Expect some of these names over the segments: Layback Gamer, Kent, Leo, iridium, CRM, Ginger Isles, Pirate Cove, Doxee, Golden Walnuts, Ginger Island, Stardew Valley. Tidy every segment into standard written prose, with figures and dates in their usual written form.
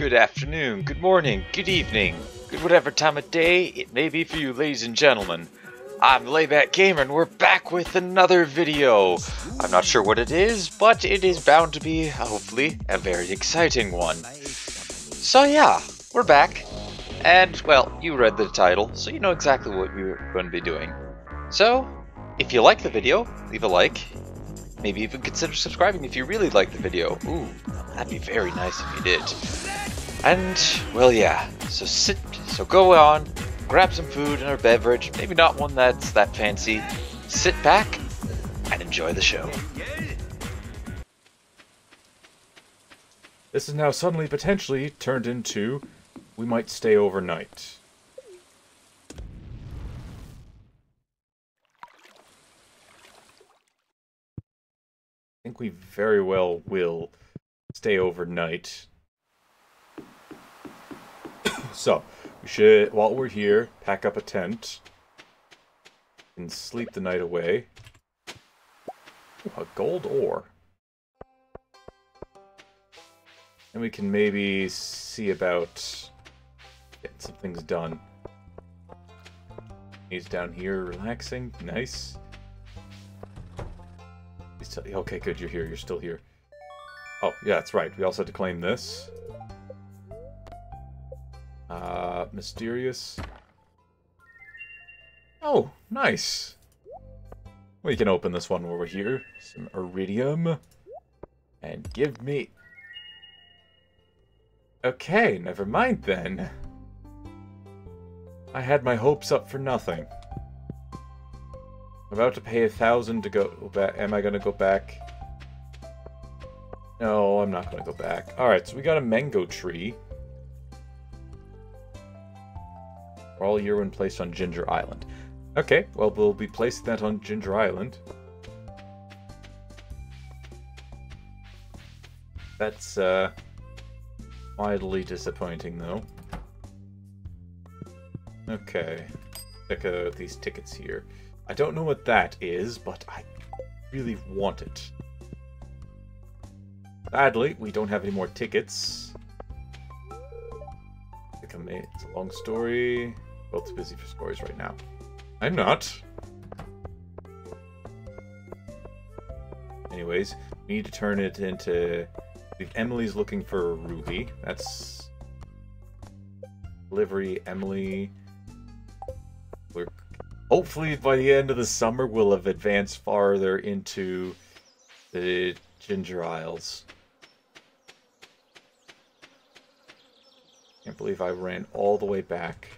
Good afternoon, good morning, good evening, good whatever time of day it may be for you, ladies and gentlemen. I'm Layback Gamer and we're back with another video. I'm not sure what it is, but it is bound to be, hopefully, a very exciting one. So yeah, we're back. And, well, you read the title, so you know exactly what we're going to be doing. So, if you like the video, leave a like. Maybe even consider subscribing if you really like the video. Ooh, that'd be very nice if you did. And, well, yeah, so go on, grab some food and a beverage, maybe not one that's that fancy. Sit back and enjoy the show. This is now suddenly potentially turned into, we might stay overnight. I think we very well will stay overnight. So, we should, while we're here, pack up a tent and sleep the night away. Ooh, a gold ore. And we can maybe see about getting some things done. He's down here relaxing. Nice. Okay, good, you're here. You're still here. Oh, yeah, that's right. We also had to claim this. Mysterious. Oh, nice. We can open this one over here. Some iridium. And give me... Okay, never mind then. I had my hopes up for nothing. I'm about to pay 1,000 to go back. Am I gonna go back? No, I'm not gonna go back. Alright, so we got a mango tree. For all year when placed on Ginger Island. Okay, well, we'll be placing that on Ginger Island. That's, mildly disappointing, though. Okay. Check out these tickets here. I don't know what that is, but I really want it. Sadly, we don't have any more tickets. It's a long story. Both busy for stories right now. I'm not. Anyways, we need to turn it into... Emily's looking for a ruby. That's... Delivery, Emily... We're... Hopefully, by the end of the summer, we'll have advanced farther into the Ginger Isles. Can't believe I ran all the way back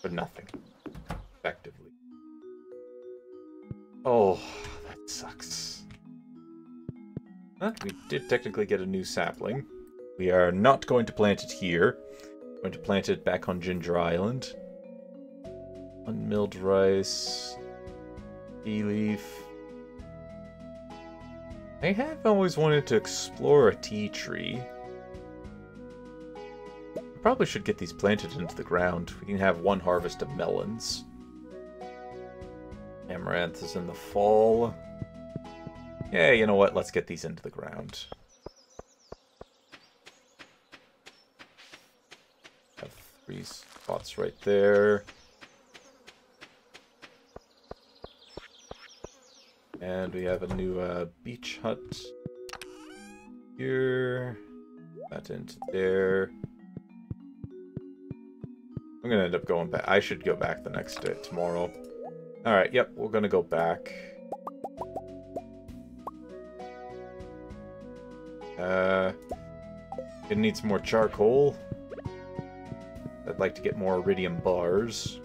for nothing, effectively. Oh, that sucks. Huh? We did technically get a new sapling. We are not going to plant it here. We're going to plant it back on Ginger Island. Unmilled rice, tea leaf. I have always wanted to explore a tea tree. I probably should get these planted into the ground. We can have one harvest of melons. Amaranth is in the fall. Yeah, you know what? Let's get these into the ground. Have three spots right there. And we have a new beach hut here. That into there. I'm gonna end up going back. I should go back the next day, tomorrow. Alright, yep, we're gonna go back. Gonna need some more charcoal. I'd like to get more iridium bars.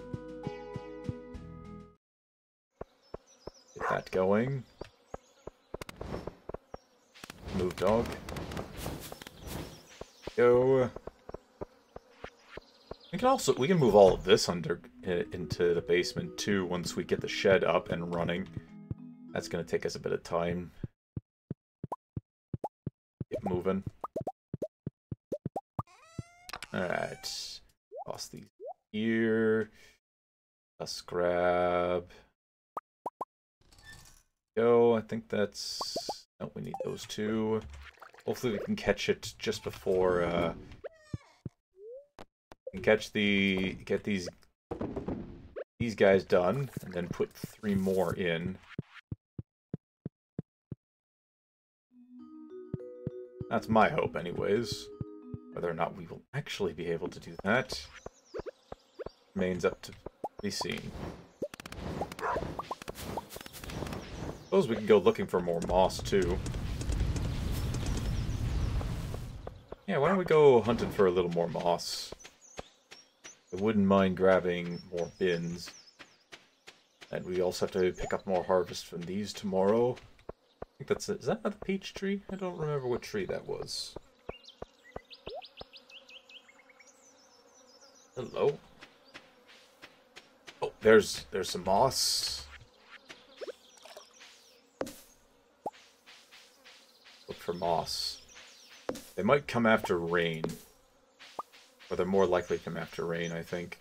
That going. Move dog. Go. We can also move all of this under into the basement too once we get the shed up and running. That's gonna take us a bit of time. Get moving. All right. Toss these here. Let's grab. Go. I think that's... Oh, we need those two. Hopefully we can catch it just before, get these guys done, and then put 3 more in. That's my hope, anyways. Whether or not we will actually be able to do that remains up to be seen. Suppose we can go looking for more moss, too. Yeah, why don't we go hunting for a little more moss? I wouldn't mind grabbing more bins. And we also have to pick up more harvest from these tomorrow. I think that's it. Is that the peach tree? I don't remember what tree that was. Hello. Oh, there's some moss. Look for moss. They might come after rain. Or they're more likely to come after rain, I think.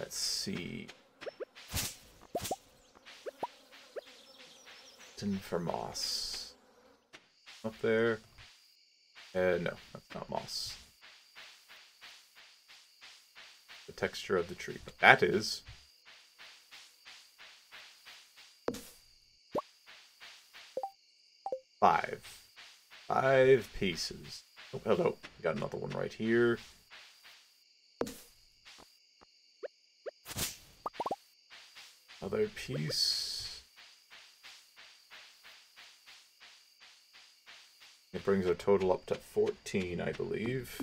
Let's see. For moss. Up there. No, that's not moss. The texture of the tree. But that is. Five pieces. Oh, hello. We got another one right here. Another piece. It brings our total up to 14, I believe.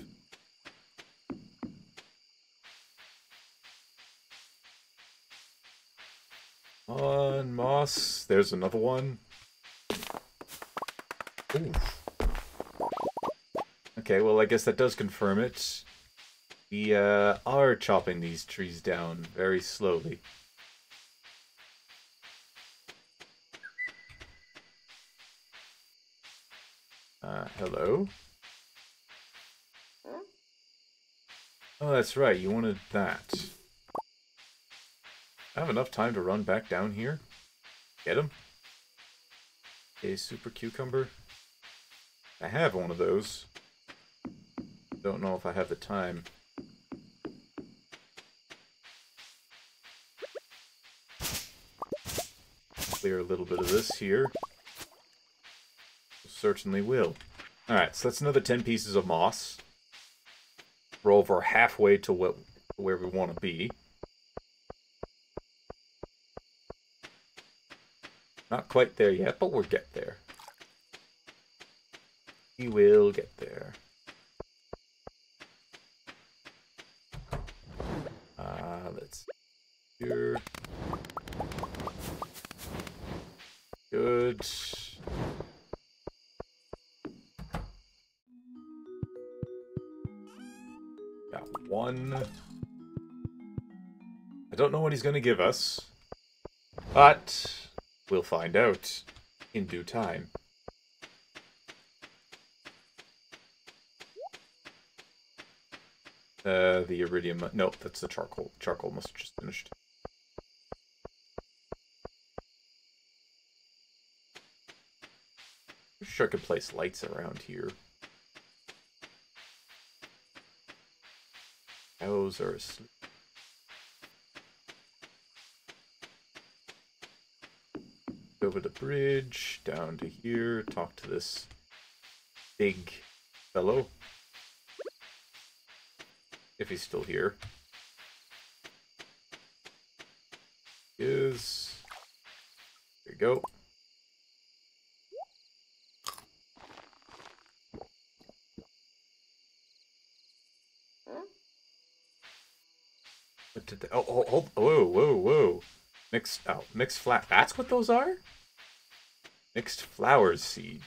On moss. There's another one. Ooh. Okay, well, I guess that does confirm it. We are chopping these trees down very slowly. Hello? Oh, that's right, you wanted that. I have enough time to run back down here. Get him. A super cucumber. I have one of those. Don't know if I have the time. Clear a little bit of this here. Certainly will. Alright, so that's another 10 pieces of moss. We're over halfway to where we want to be. Not quite there yet, but we'll get there. We will get there. Let's see here. Good. Got one. I don't know what he's going to give us, but we'll find out in due time. The iridium... No, that's the charcoal. Charcoal must have just finished. I'm sure I could place lights around here. Cows are asleep. Over the bridge, down to here, talk to this big fellow. If he's still here. He is. There you go. What did the... Oh, whoa. Mixed flower. That's what those are? Mixed flowers seed.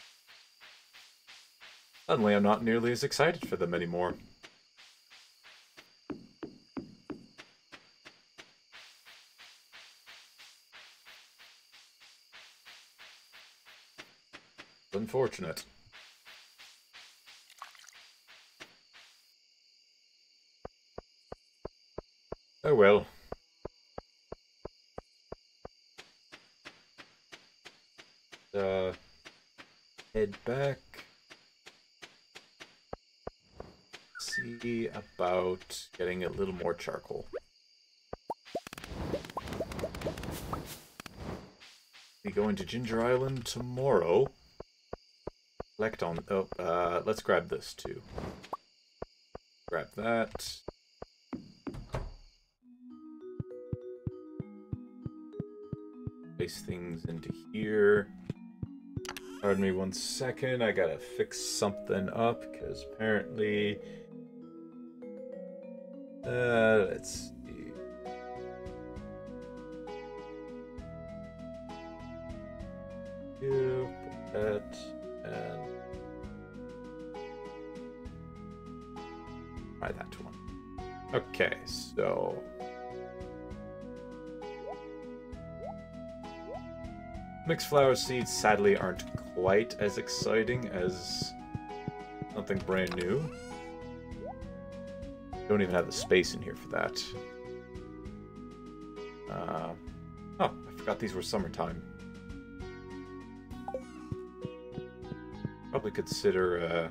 Suddenly I'm not nearly as excited for them anymore. Unfortunate. Oh well. head back. See about getting a little more charcoal. We go into Ginger Island tomorrow. Collect on. Oh, let's grab this too. Grab that. Place things into here. Pardon me one second. I gotta fix something up because apparently. Let's see. You put that and try that one. Okay, so mixed flower seeds sadly aren't quite as exciting as something brand new. Don't even have the space in here for that. Oh, I forgot these were summertime. Probably consider.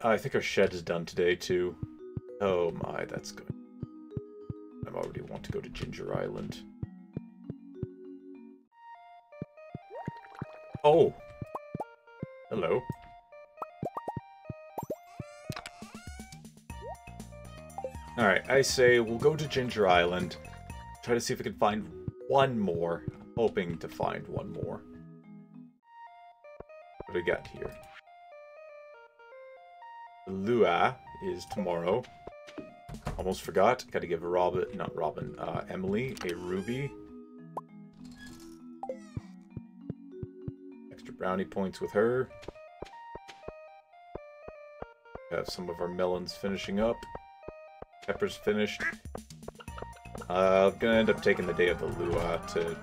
I think our shed is done today too. Oh my, that's good. I already want to go to Ginger Island. Oh, hello. Alright, I say we'll go to Ginger Island, try to see if we can find one more. I'm hoping to find one more. What do we got here? The Lua is tomorrow. Almost forgot. Gotta give Emily a ruby. Extra brownie points with her. Have some of our melons finishing up. Pepper's finished. I'm gonna end up taking the day of the Lua to.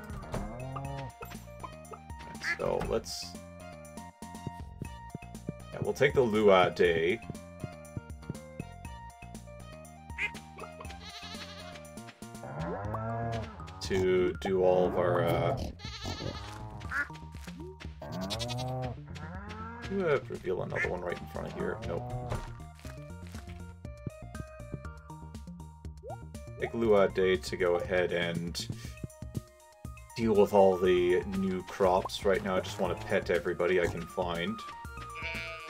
So let's. Yeah, we'll take the Lua day. To do all of our. Reveal another one right in front of here. Nope. Lua day to go ahead and deal with all the new crops. Right now I just want to pet everybody I can find.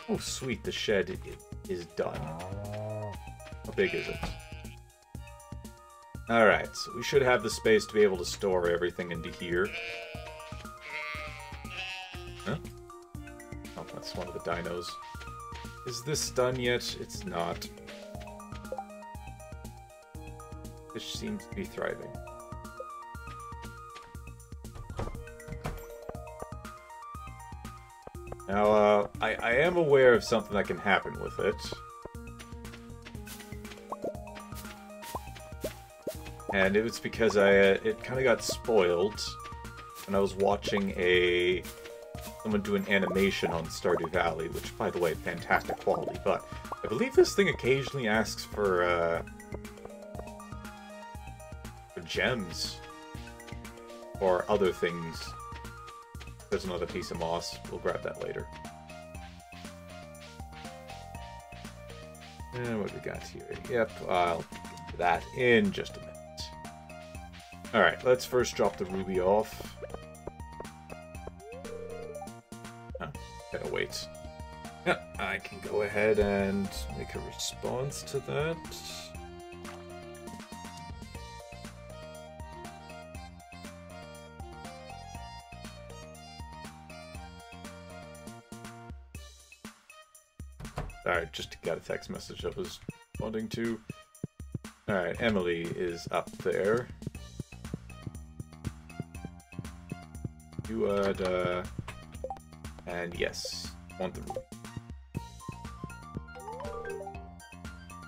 Oh sweet, the shed is done. How big is it? Alright, so we should have the space to be able to store everything into here. Huh? Oh, that's one of the dinos. Is this done yet? It's not. Fish seems to be thriving. Now, I am aware of something that can happen with it. And it was because it kind of got spoiled when I was watching someone do an animation on Stardew Valley, which, by the way, fantastic quality, but I believe this thing occasionally asks for, gems or other things. There's another piece of moss. We'll grab that later. And what do we got here? Yep, I'll get that in just a minute. Alright, let's first drop the ruby off. Huh, gotta wait. Yeah, I can go ahead and make a response to that. Alright, just got a text message I was responding to. Alright, Emily is up there. You would, and yes, want the room.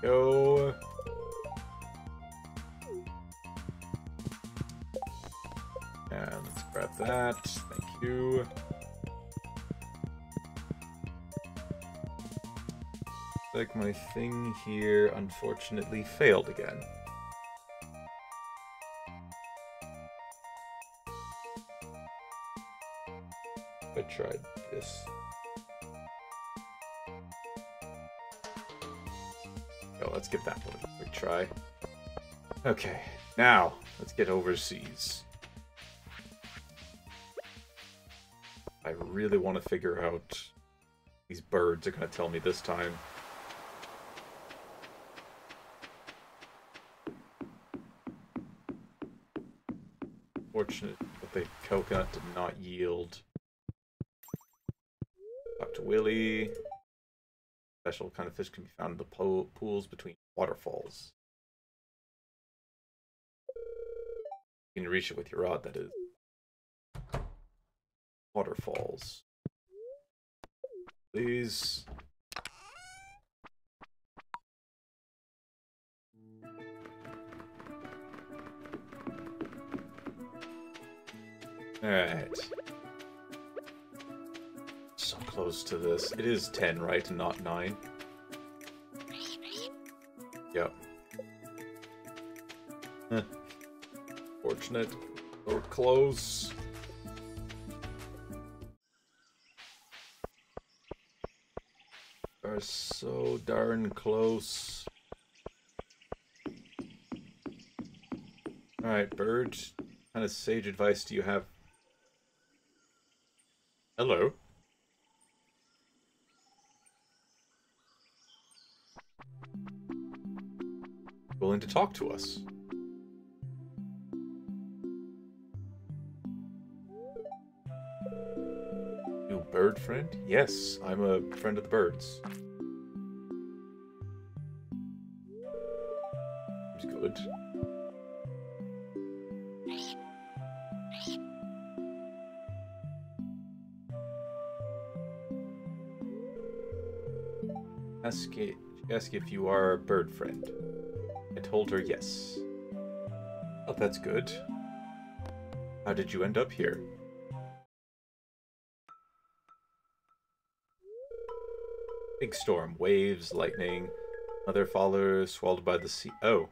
Go. And let's grab that. Thank you. Like my thing here unfortunately failed again. I tried this. Oh, let's get that one quick try. Okay, now let's get overseas. I really want to figure out these birds are going to tell me this time. Fortunate that the coconut did not yield. Talk to Willie. Special kind of fish can be found in the pools between waterfalls. You can reach it with your rod, that is. Waterfalls. Please. Alright. So close to this. It is 10, right? And not 9? Yep. Huh. Fortunate. We're close. Are so darn close. Alright, bird. What kind of sage advice do you have? Hello. Willing to talk to us. You bird friend? Yes, I'm a friend of the birds. Ask if you are a bird friend. I told her yes. Oh, that's good. How did you end up here? Big storm, waves, lightning. Mother, father, swallowed by the sea. Oh.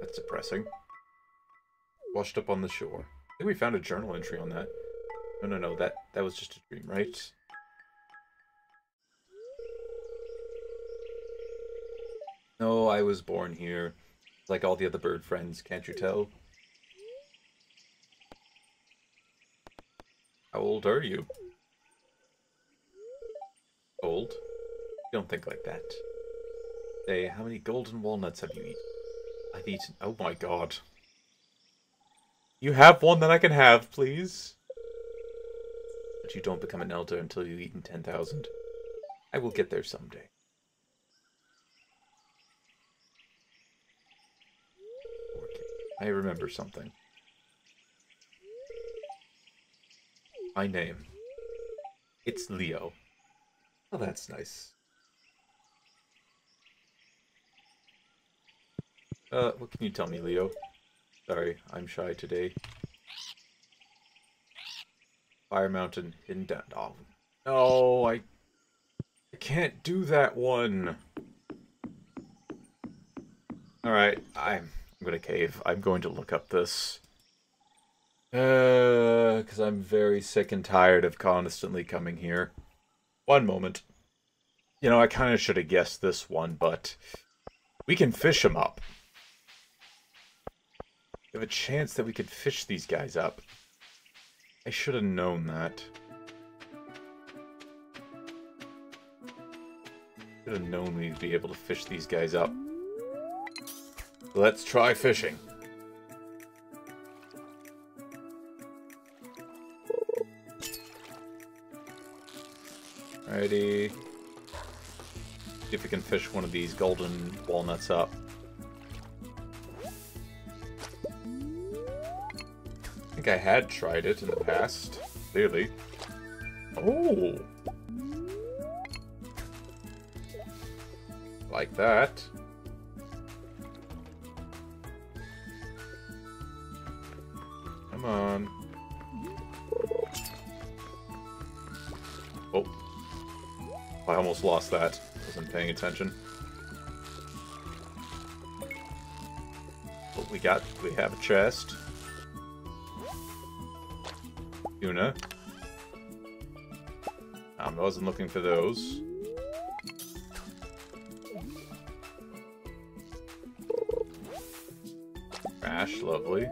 That's depressing. Washed up on the shore. I think we found a journal entry on that. No, that was just a dream, right? No, I was born here. It's like all the other bird friends, can't you tell? How old are you? Old? Don't think like that. Say, how many golden walnuts have you eaten? I've eaten... Oh my god. You have one that I can have, please? But you don't become an elder until you've eaten 10,000. I will get there someday. I remember something. My name. It's Leo. Oh, that's nice. What can you tell me, Leo? Sorry, I'm shy today. Fire Mountain, hidden down. Oh, no, I can't do that one. Alright, I'm gonna cave. I'm going to look up this. Because I'm very sick and tired of constantly coming here. One moment. You know, I kind of should have guessed this one, but... We can fish them up. We have a chance that we could fish these guys up. I should have known that. Should have known we'd be able to fish these guys up. Let's try fishing. Alrighty. See if we can fish one of these golden walnuts up. I think I had tried it in the past, clearly. Oh! Like that. Come on. Oh. I almost lost that. Wasn't paying attention. What we got? We have a chest. Tuna. I wasn't looking for those. Trash, lovely.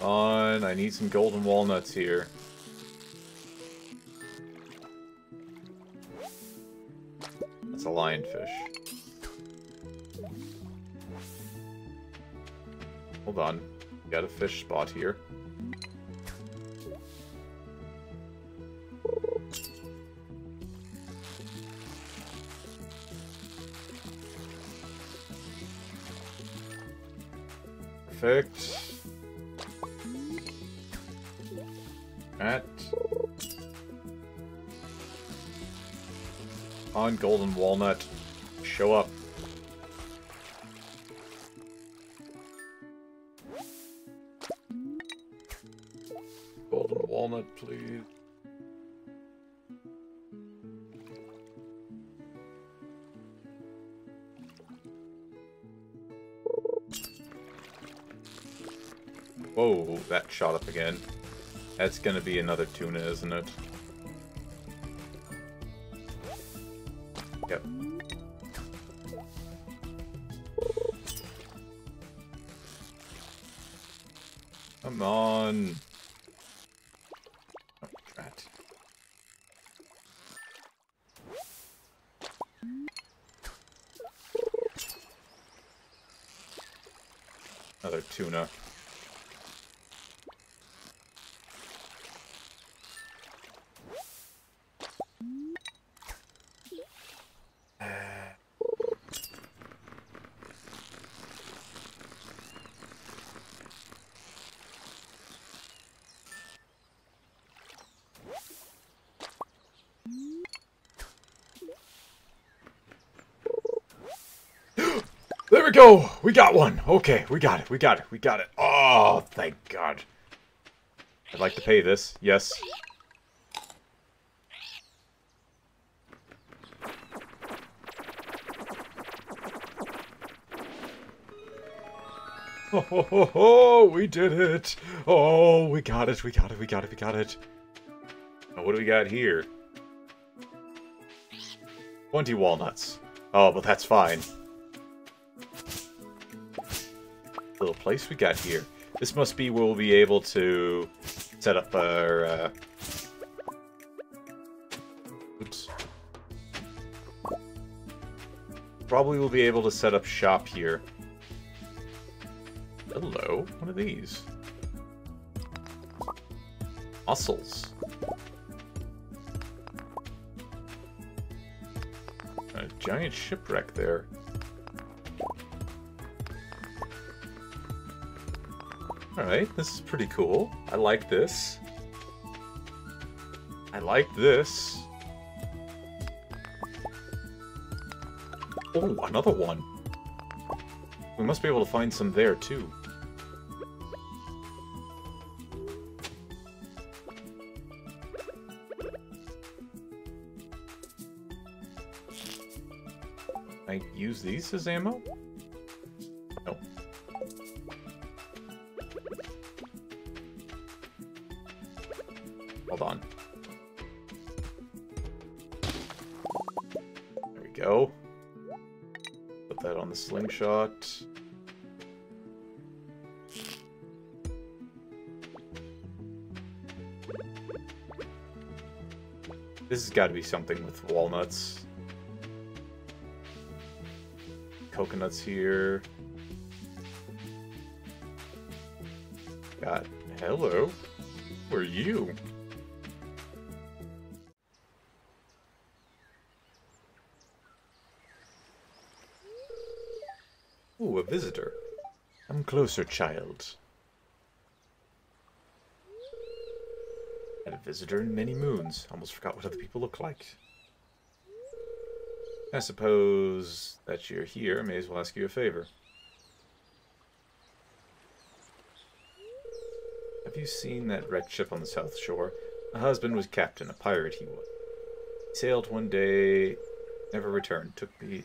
On, I need some golden walnuts here. That's a lionfish. Hold on, got a fish spot here. Perfect. That. On, golden walnut, show up. Please. Whoa, that shot up again. That's gonna be another tuna, isn't it? Yep. Come on. Tuna. There we go! We got one! Okay, we got it, we got it, we got it. Oh, thank God. I'd like to pay this, yes. Ho ho ho ho, we did it! Oh, we got it, we got it, we got it, we got it. Now what do we got here? 20 walnuts. Oh, but that's fine. Little place we got here. This must be where we'll be able to set up our oops. Probably we'll be able to set up shop here. Hello, what are these? Mussels. A giant shipwreck there. Alright, this is pretty cool. I like this. I like this. Oh, another one. We must be able to find some there, too. I use these as ammo? Slingshot. This has got to be something with walnuts. Coconuts here. God, hello. Who are you? Ooh, a visitor. Come closer, child. Had a visitor in many moons. Almost forgot what other people look like. I suppose that you're here. May as well ask you a favor. Have you seen that wrecked ship on the south shore? My husband was captain, a pirate he was. He sailed one day, never returned. Took me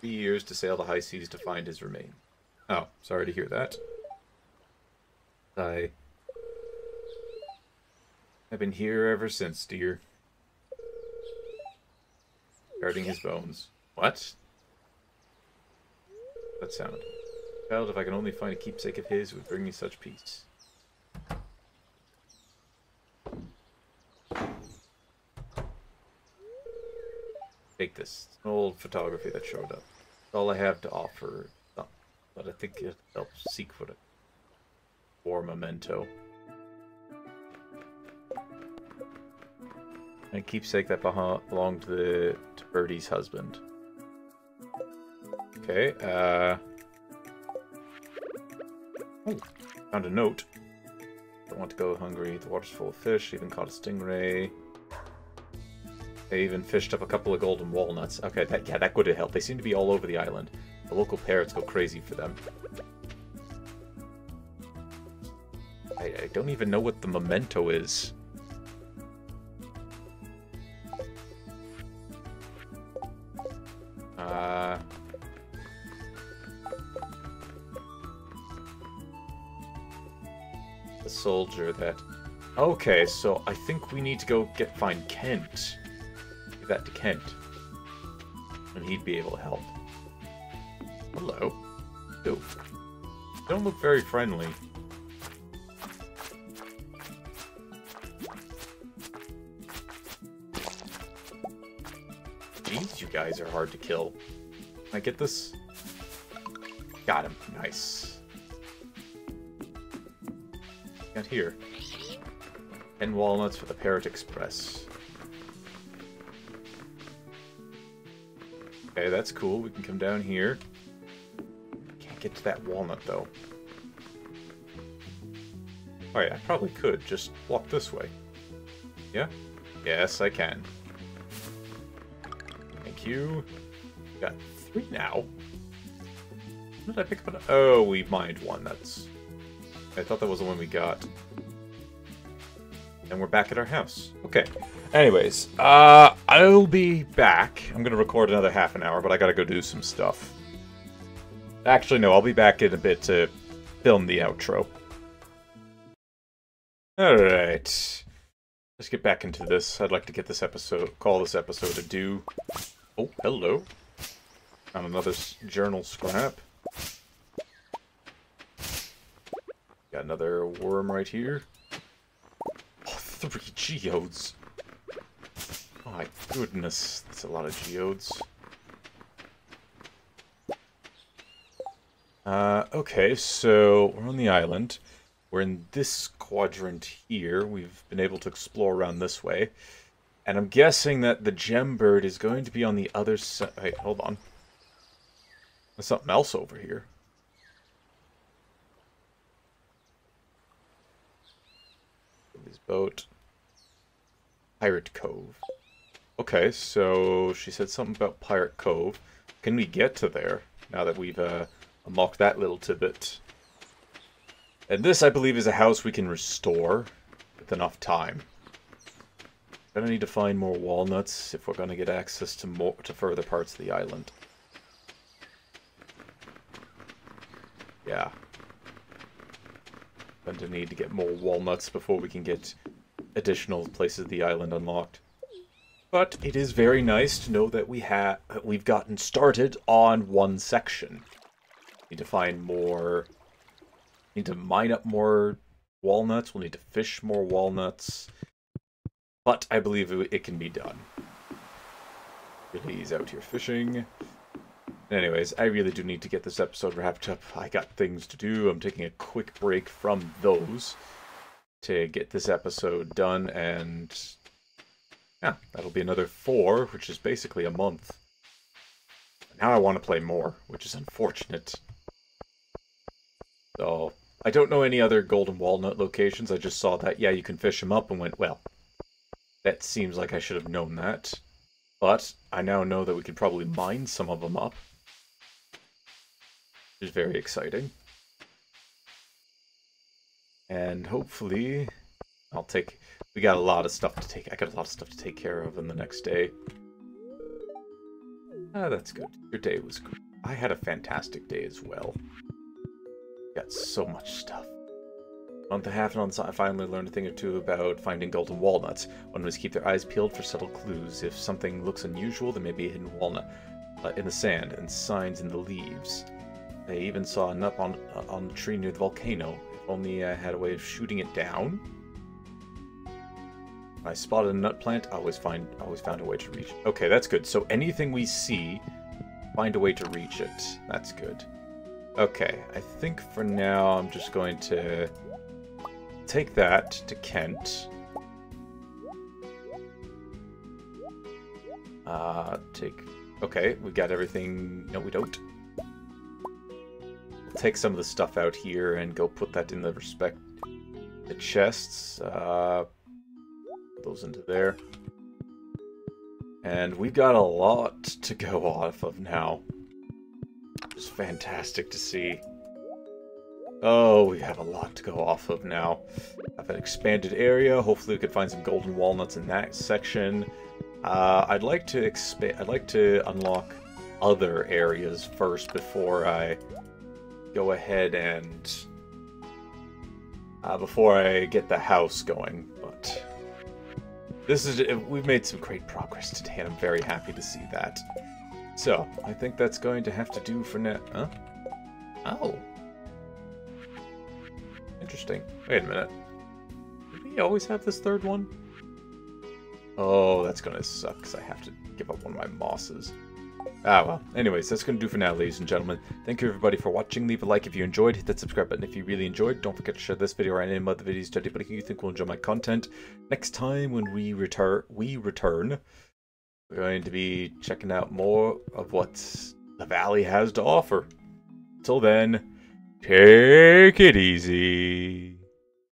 3 years to sail the high seas to find his remains. Oh, sorry to hear that. I've been here ever since, dear. Guarding his bones. What? That sound. Child, if I can only find a keepsake of his, it would bring me such peace. Take this. It's an old photography that showed up. It's all I have to offer. But I think it helps seek for it. Or memento. A keepsake that belonged to Birdie's husband. Okay, oh, found a note. Don't want to go hungry. The water's full of fish. Even caught a stingray. They even fished up a couple of golden walnuts. Okay, that would have helped. They seem to be all over the island. The local parrots go crazy for them. I don't even know what the memento is. The soldier that... Okay, so I think we need to go find Kent. Give that to Kent. And he'd be able to help. Hello. Ooh. Don't look very friendly. Jeez, you guys are hard to kill. Can I get this? Got him. Nice. Got here. 10 walnuts for the Parrot Express. Okay, that's cool. We can come down here. Can't get to that walnut, though. Alright, I probably could just walk this way. Yeah? Yes, I can. Thank you. Got 3 now. What did I pick up? Oh, we mined one. That's... I thought that was the one we got. And we're back at our house. Okay. Anyways, I'll be back. I'm going to record another half an hour, but I got to go do some stuff. Actually, no, I'll be back in a bit to film the outro. Alright. Let's get back into this. I'd like to get this episode, call this episode a do. Oh, hello. Found another journal scrap. Got another worm right here. Oh, 3 geodes. My goodness, that's a lot of geodes. Okay, so we're on the island. We're in this quadrant here. We've been able to explore around this way. And I'm guessing that the gem bird is going to be on the other side. Wait, hold on. There's something else over here. His boat. Pirate Cove. Okay, so she said something about Pirate Cove. Can we get to there now that we've unlocked that little tidbit? And this, I believe, is a house we can restore with enough time. Gonna need to find more walnuts if we're gonna get access to further parts of the island. Yeah. Gonna need to get more walnuts before we can get additional places of the island unlocked. But it is very nice to know that we've gotten started on one section. Need to find more... Need to mine up more walnuts. We'll need to fish more walnuts. But I believe it can be done. Billy's out here fishing. Anyways, I really do need to get this episode wrapped up. I got things to do. I'm taking a quick break from those to get this episode done. And yeah, that'll be another 4, which is basically a month. Now I want to play more, which is unfortunate. So I don't know any other golden walnut locations. I just saw that, yeah, you can fish them up and went, well, that seems like I should have known that. But I now know that we could probably mine some of them up. Which is very exciting. And hopefully I'll take... We got a lot of stuff to take. I got a lot of stuff to take care of in the next day. Ah, that's good. Your day was good. I had a fantastic day as well. Got so much stuff. A month and a half and on the side, I finally learned a thing or two about finding golden walnuts. One must keep their eyes peeled for subtle clues. If something looks unusual, there may be a hidden walnut in the sand and signs in the leaves. I even saw a nut on the tree near the volcano. If only I had a way of shooting it down. I spotted a nut plant. I always found a way to reach it. Okay, that's good. So anything we see, find a way to reach it. That's good. Okay, I think for now I'm just going to take that to Kent. Okay, we got everything. No, we don't. We'll take some of the stuff out here and go put that in the chests. Those into there. And we've got a lot to go off of now. It's fantastic to see. Oh, we have a lot to go off of now. I have an expanded area. Hopefully we could find some golden walnuts in that section. I'd like to unlock other areas first before I go ahead and before I get the house going, but this is, we've made some great progress today, and I'm very happy to see that. So, I think that's going to have to do for now. Huh? Oh. Interesting. Wait a minute. Did we always have this third one? Oh, that's going to suck, because I have to give up one of my mosses. Ah, well. Anyways, that's going to do for now, ladies and gentlemen. Thank you, everybody, for watching. Leave a like if you enjoyed. Hit that subscribe button if you really enjoyed. Don't forget to share this video or any other videos to anybody you think will enjoy my content. Next time when we return, we're going to be checking out more of what the valley has to offer. Till then, take it easy.